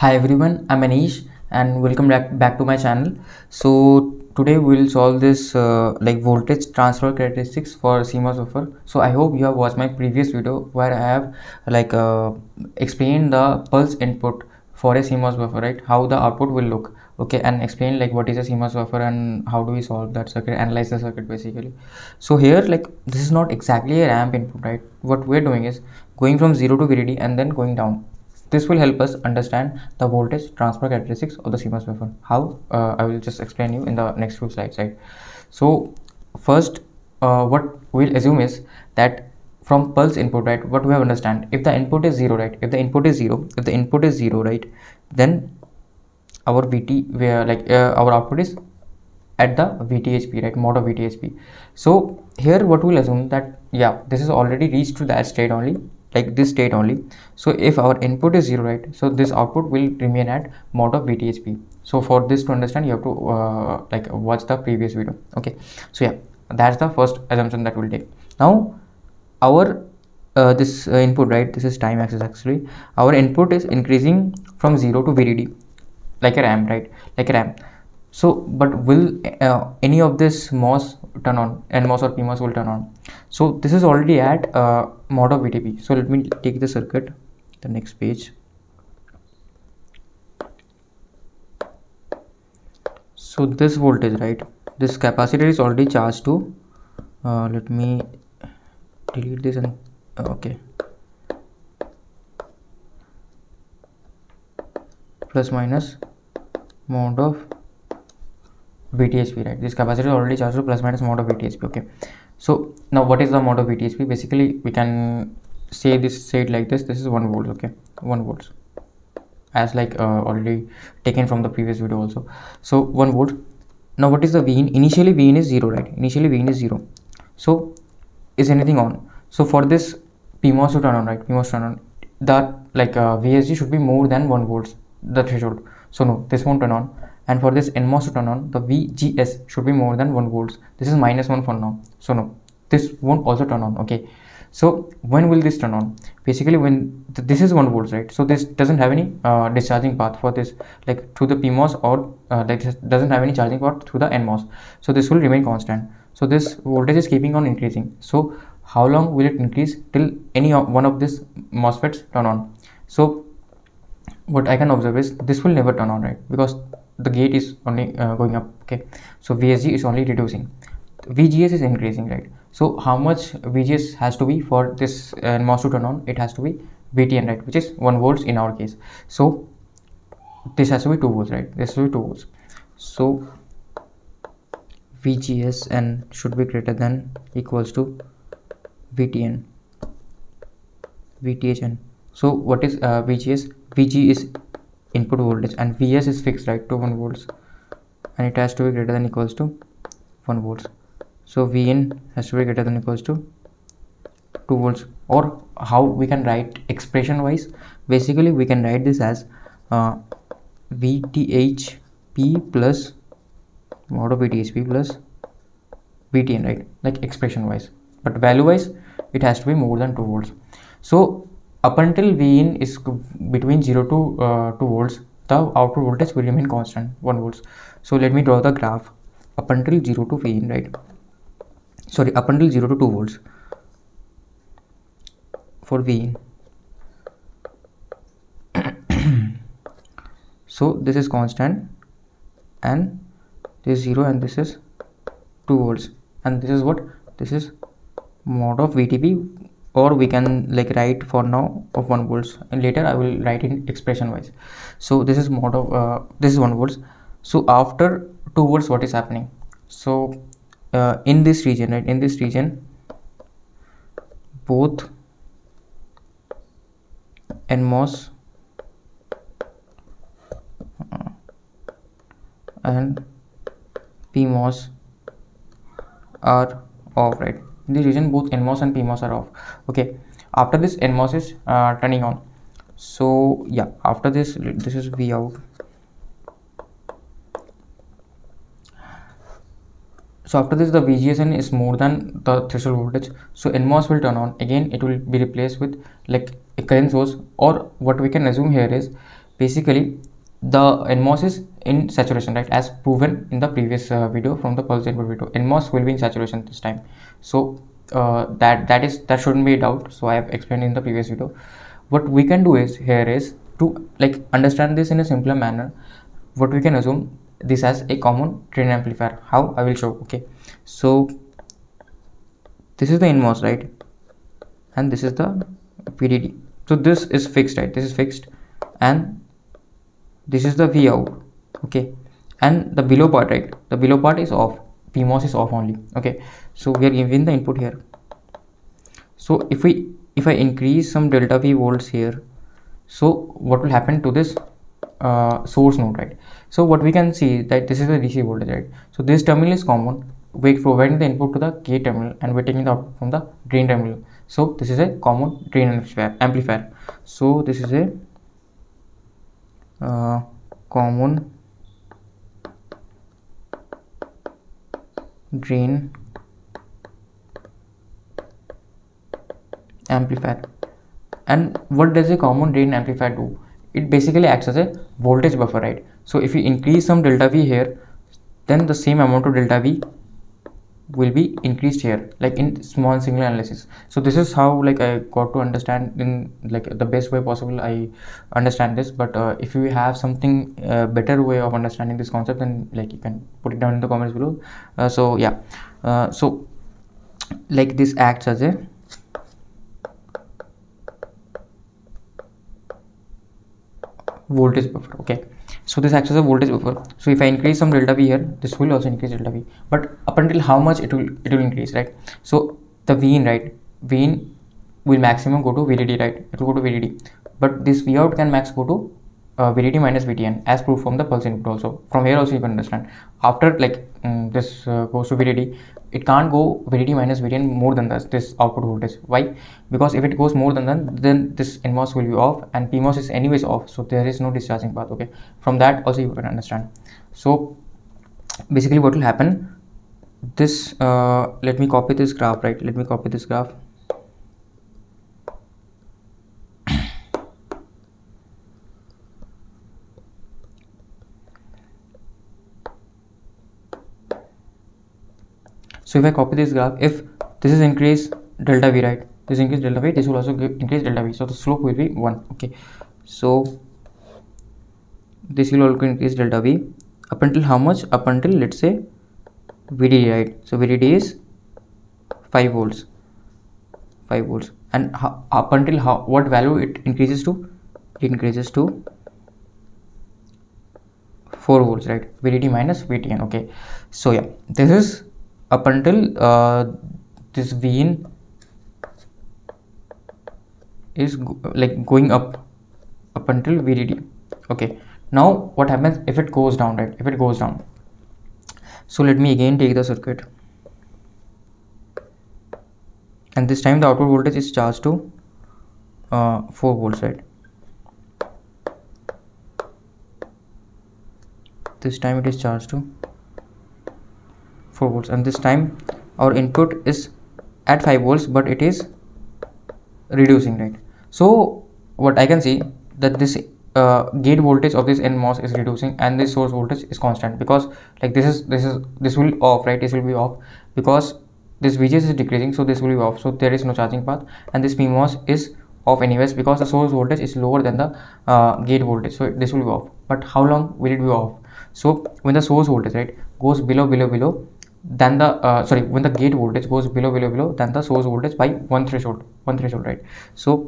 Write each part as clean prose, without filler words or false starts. Hi everyone, I'm Anish and welcome back to my channel. So today we will solve this like voltage transfer characteristics for CMOS wafer. So I hope you have watched my previous video where I have like explained the pulse input for a CMOS wafer, right? How the output will look, okay, and explain like what is a CMOS wafer and how do we solve that circuit, analyze the circuit basically. So here like this is not exactly a ramp input, right? What we're doing is going from 0 to VDD and then going down. This will help us understand the voltage transfer characteristics of the CMOS wafer. How? I will just explain you in the next few slides, right? So first what we'll assume is that from pulse input, right, what we have understand, if the input is 0, right, right, then our our output is at the VTHP, right, mode of VTHP. So here what we'll assume that yeah, this is already reached to that state only, like this state only. So if our input is 0, right, so this output will remain at mode of VTHP. So for this to understand, you have to like watch the previous video, okay? So yeah, that's the first assumption that we'll take. Now our this input, right, this is time axis actually. Our input is increasing from 0 to VDD like a ramp, right, like a ramp. So but will any of this MOS turn on, NMOS or PMOS will turn on? So this is already at mode of VTP. So let me take the circuit, the next page. So this voltage, right, this capacitor is already charged to let me delete this and okay, plus minus mode of VTHP, right? This capacitor is already charged to plus minus mode of VTHP, okay? So now what is the mode of VTHP? Basically we can say this, say it like this, this is 1 volt, okay, 1 volt, as like already taken from the previous video also. So 1 volt. Now what is the Vin? Initially Vin is 0, right? Initially Vin is 0. So is anything on? So for this PMOS to turn on, right, PMOS turn on, that like VSG should be more than 1 volt, the threshold. So no, this won't turn on. And for this NMOS to turn on, the VGS should be more than 1 volt. This is -1 for now. So no, this won't also turn on, okay? So when will this turn on? Basically when this is 1 volt, right? So this doesn't have any discharging path for this, like through the PMOS, or like this doesn't have any charging path through the NMOS. So this will remain constant. So this voltage is keeping on increasing. So how long will it increase? Till any one of these MOSFETs turn on. So what I can observe is this will never turn on, right? Because the gate is only going up, okay? So VSG is only reducing, VGS is increasing, right? So how much VGS has to be for this NMOS to turn on? It has to be VTN, right, which is 1 volt in our case. So this has to be 2 volts, right? This will be 2 volts. So VGSN should be greater than equals to VTN, VTHN. So what is VGS? VG is input voltage and Vs is fixed, right, to 1 volt, and it has to be greater than equals to 1 volt. So Vn has to be greater than equals to 2 volts. Or how we can write expression wise, basically we can write this as VTHP plus mode of VTHP plus VTN, right, like expression wise, but value wise it has to be more than 2 volts. So up until Vin is between 0 to 2 volts, the output voltage will remain constant, 1 volt. So let me draw the graph up until 0 to Vin, right? Sorry, up until 0 to 2 volts for Vin. So this is constant and this is 0 and this is 2 volts and this is what? This is mode of VTP, or we can like write for now of 1 volt, and later I will write in expression wise. So this is mode of this is 1 volt. So after 2 volts, what is happening? So in this region, right, in this region both NMOS and PMOS are off, right? In this region both NMOS and PMOS are off, okay? After this NMOS is turning on. So yeah, after this, this is V out. So after this the VGSN is more than the threshold voltage, so NMOS will turn on again. It will be replaced with like a current source, or what we can assume here is basically the NMOS is in saturation, right, as proven in the previous video from the pulse input video. NMOS will be in saturation this time, so that shouldn't be a doubt. So I have explained in the previous video. What we can do is here is to like understand this in a simpler manner. What we can assume this as a common train amplifier. How I will show. Okay, so this is the NMOS, right, and this is the VDD. So this is fixed, right, this is fixed, and this is the V out. Okay, and the below part, right, the below part is off. PMOS is off only. Okay, so we are giving the input here. So if I increase some delta V volts here, so what will happen to this source node, right? So what we can see that this is the DC voltage, right? So this terminal is common. We providing the input to the K terminal and we're taking the output from the drain terminal. So this is a common drain amplifier. So this is a common drain amplifier. And what does a common drain amplifier do? It basically acts as a voltage buffer, right? So if you increase some delta V here, then the same amount of delta V will be increased here, like in small signal analysis. So this is how like I got to understand in like the best way possible. I understand this, but if you have something better way of understanding this concept, then like you can put it down in the comments below. So yeah, so like this acts as a voltage buffer. Okay, so this acts as a voltage buffer. So if I increase some delta V here, this will also increase delta V, but up until how much it will increase, right? So the V in, right, V in will maximum go to VDD, right, it will go to VDD, but this V out can max go to VDD minus VTN, as proved from the pulse input also. From here also you can understand, after like this goes to VDD, it can't go VDD minus VTN more than this output voltage. Why? Because if it goes more than that, then this NMOS will be off and PMOS is anyways off, so there is no discharging path. Okay, from that also you can understand. So basically what will happen, this let me copy this graph, right, let me copy this graph. So if I copy this graph, if this is increased delta V, right, this increase delta V, this will also increase delta V, so the slope will be 1. Okay, so this will also increase delta V up until how much? Up until let's say VDD, right? So VDD is 5 volts, 5 volts, and up until how, what value it increases to? It increases to 4 volts, right? VDD minus VTN. Okay, so yeah, this is up until this V in is going up until VDD. Okay, now what happens if it goes down, right, if it goes down? So let me again take the circuit, and this time the output voltage is charged to 4 volts, right? This time it is charged to 4 volts, and this time our input is at 5 volts, but it is reducing, right? So what I can see that this gate voltage of this NMOS is reducing and this source voltage is constant, because like this will off, right, this will be off because this VGS is decreasing, so this will be off, so there is no charging path, and this PMOS is off anyways because the source voltage is lower than the gate voltage, so this will be off. But how long will it be off? So when the source voltage, right, goes below than the when the gate voltage goes below than the source voltage by one threshold, right? So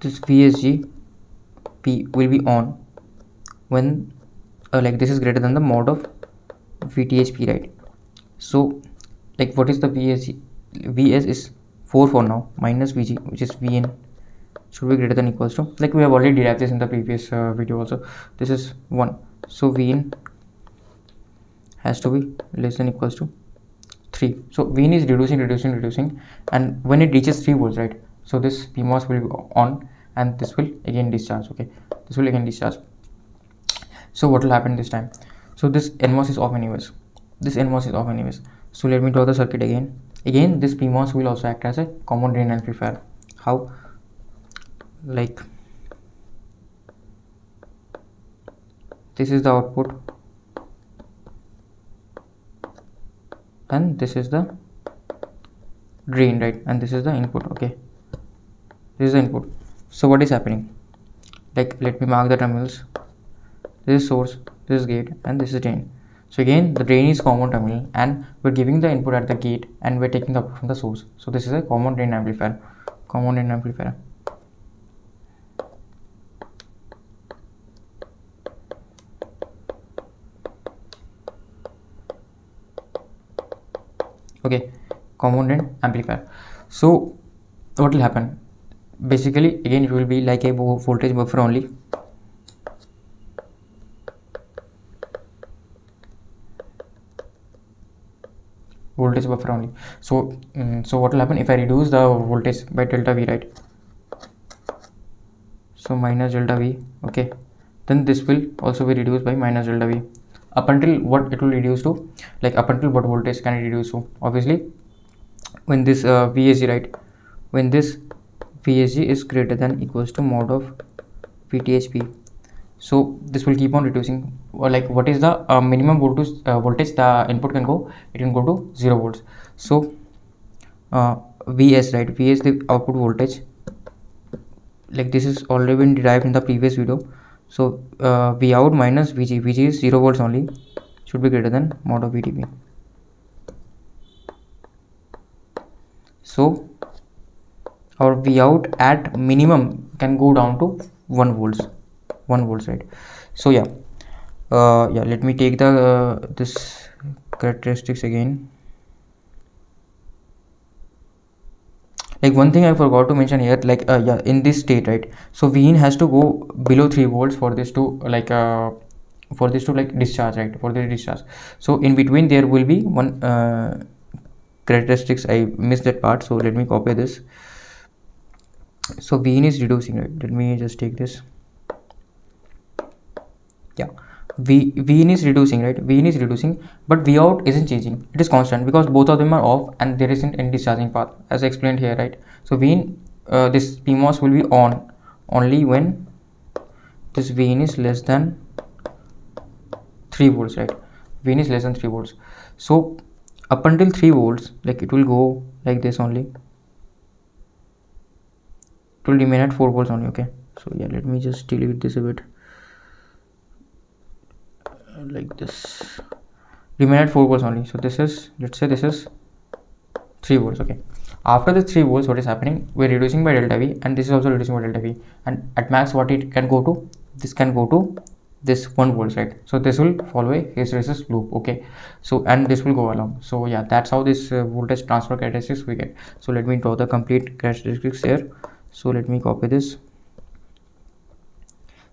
this VSG P will be on when this is greater than the mod of VTHP, right? So like what is the VSG? VS is 4 for now, minus VG, which is VN, should be greater than or equals to, like we have already derived this in the previous video also. This is 1, so VN has to be less than or equals to 3. So VN is reducing, and when it reaches 3 volts, right, so this PMOS will be on and this will again discharge. Okay, this will again discharge. So what will happen this time? So this NMOS is off anyways, so let me draw the circuit again. This PMOS will also act as a common drain amplifier. How? Like This is the output and this is the drain, right? And this is the input. Okay, this is the input. So what is happening, like, let me mark the terminals. This is source, this is gate, and this is drain. So again, the drain is common terminal and we're giving the input at the gate and we're taking the output from the source. So this is a common drain amplifier. Common drain amplifier. Okay, common drain amplifier. So what will happen? Basically, again, it will be like a voltage buffer only. Voltage buffer only. So, so what will happen if I reduce the voltage by delta V, right? So minus delta V. Okay, then this will also be reduced by minus delta V. Up until what it will reduce to, like up until what voltage can it reduce to? Obviously, when this VSG, right? When this VSG is greater than equals to mod of VTHP. So this will keep on reducing. Or like, what is the minimum voltage? Voltage the input can go. It can go to 0 volts. So VS, right? VS the output voltage. Like this is already been derived in the previous video. So V out minus VG. VG is 0 volts only. Should be greater than mod of VTP. So our V out at minimum can go down to 1 volts. 1 volts, right? So yeah, let me take the this characteristics again. Like one thing I forgot to mention here, like in this state, right? So Vin has to go below 3 volts for this to discharge, right? For this discharge. So in between there will be one characteristics. I missed that part, so let me copy this. So Vin is reducing, right? Let me just take this. Yeah, Vin is reducing, right? Vin is reducing, but V out isn't changing. It is constant because both of them are off and there isn't any discharging path, as I explained here, right? So Vin, this PMOS will be on only when this Vin is less than 3 volts, right? Vin is less than 3 volts. So up until 3 volts, like it will go like this only. It will remain at 4 volts only. Okay. So yeah, let me just delete this a bit. Like this, remain at 4 volts only. So this is, let's say this is 3 volts. Okay, after the 3 volts, what is happening? We're reducing by delta V, and this is also reducing by delta V. And at max, what it can go to? This can go to this 1 volts, right? So this will follow a hysteresis loop. Okay, so and this will go along. So yeah, that's how this voltage transfer characteristics we get. So let me draw the complete characteristics here. So let me copy this.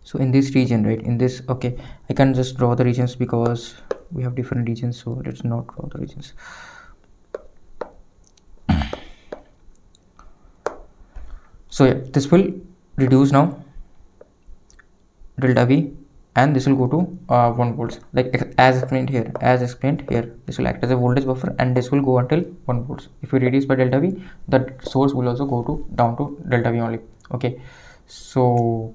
So in this region, right, in this, okay, I can just draw the regions because we have different regions, so let's not draw the regions. So yeah, this will reduce now delta V and this will go to 1 volts, like as explained here. This will act as a voltage buffer and this will go until 1 volts. If we reduce by delta V, that source will also go to down to delta V only. Okay, so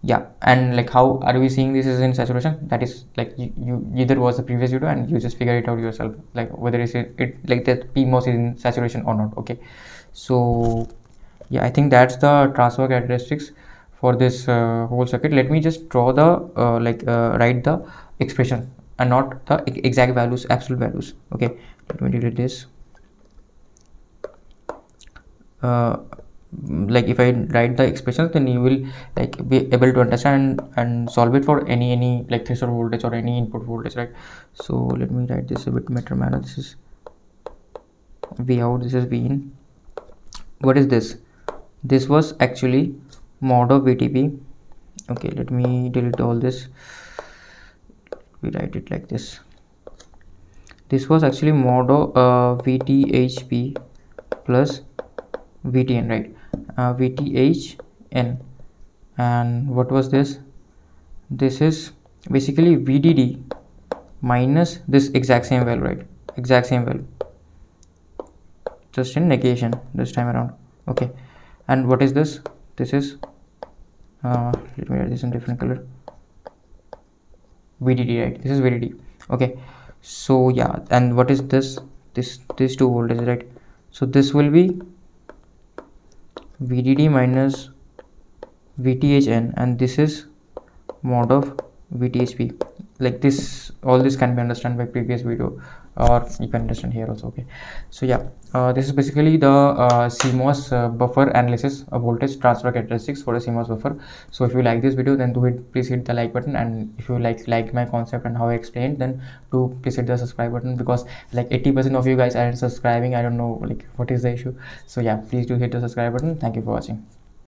yeah, and like how are we seeing this is in saturation? That is like you either was the previous video and you just figure it out yourself, like whether it like that PMOS is in saturation or not. Okay, so yeah, I think that's the transfer characteristics for this whole circuit. Let me just draw the write the expression and not the exact values, absolute values. Okay, let me delete this. Like if I write the expressions, then you will like be able to understand and solve it for any like threshold voltage or any input voltage, right? So let me write this a bit better manner. This is V out, this is V in. What is this? This was actually mod of VTP. Okay, let me delete all this. We write it like this. This was actually mod of VTHP plus VTN, right? VTHN. And what was this? This is basically VDD minus this exact same value, right? Exact same value, just in negation this time around. Okay, and what is this? This is let me write this in different color. VDD, right? This is VDD. Okay, so yeah, and what is this? This 2 voltage, right? So this will be VDD minus VTHN, and this is mod of VTHP. Like this, all this can be understood by previous video, or you can understand here also. Okay, so yeah, this is basically the CMOS buffer analysis of voltage transfer characteristics for a CMOS buffer. So if you like this video, then do it, please hit the like button, and if you like my concept and how I explained, then do please hit the subscribe button, because like 80% of you guys aren't subscribing. I don't know like what is the issue. So yeah, please do hit the subscribe button. Thank you for watching.